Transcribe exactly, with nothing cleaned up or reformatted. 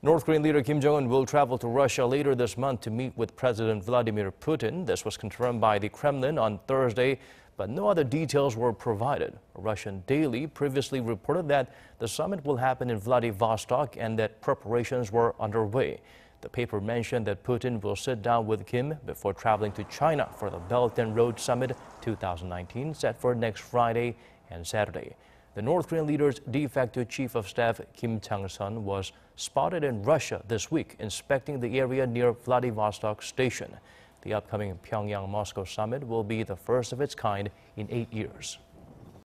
North Korean leader Kim Jong-un will travel to Russia later this month to meet with President Vladimir Putin. This was confirmed by the Kremlin on Thursday, but no other details were provided. A Russian daily previously reported that the summit will happen in Vladivostok and that preparations were underway. The paper mentioned that Putin will sit down with Kim before traveling to China for the Belt and Road Summit two thousand nineteen, set for next Friday and Saturday. The North Korean leader's de facto chief of staff, Kim Chang-son, was spotted in Russia this week, inspecting the area near Vladivostok Station. The upcoming Pyongyang-Moscow summit will be the first of its kind in eight years.